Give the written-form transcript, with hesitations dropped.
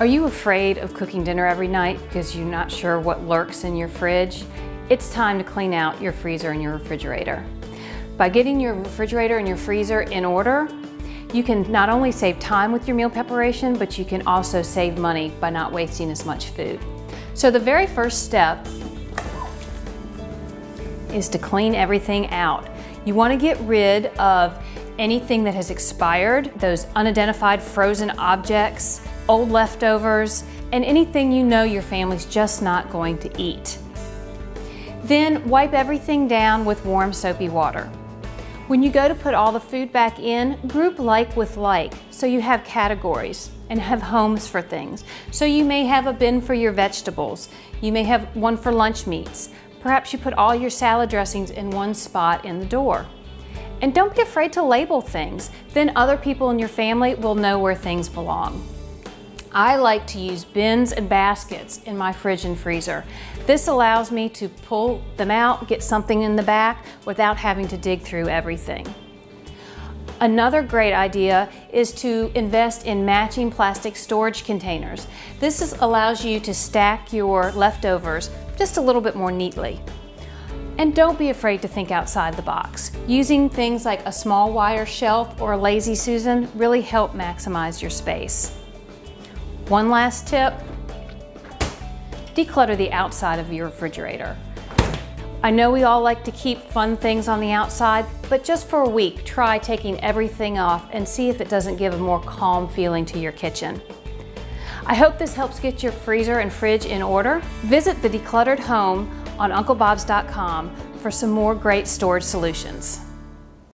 Are you afraid of cooking dinner every night because you're not sure what lurks in your fridge? It's time to clean out your freezer and your refrigerator. By getting your refrigerator and your freezer in order, you can not only save time with your meal preparation, but you can also save money by not wasting as much food. So the very first step is to clean everything out. You want to get rid of anything that has expired, those unidentified frozen objects, old leftovers, and anything you know your family's just not going to eat. Then wipe everything down with warm soapy water. When you go to put all the food back in, group like with like, so you have categories and have homes for things. So you may have a bin for your vegetables, you may have one for lunch meats, perhaps you put all your salad dressings in one spot in the door. And don't be afraid to label things, then other people in your family will know where things belong. I like to use bins and baskets in my fridge and freezer. This allows me to pull them out, get something in the back without having to dig through everything. Another great idea is to invest in matching plastic storage containers. This allows you to stack your leftovers just a little bit more neatly. And don't be afraid to think outside the box. Using things like a small wire shelf or a Lazy Susan really help maximize your space. One last tip, declutter the outside of your refrigerator. I know we all like to keep fun things on the outside, but just for a week, try taking everything off and see if it doesn't give a more calm feeling to your kitchen. I hope this helps get your freezer and fridge in order. Visit The Decluttered Home on UncleBob's.com for some more great storage solutions.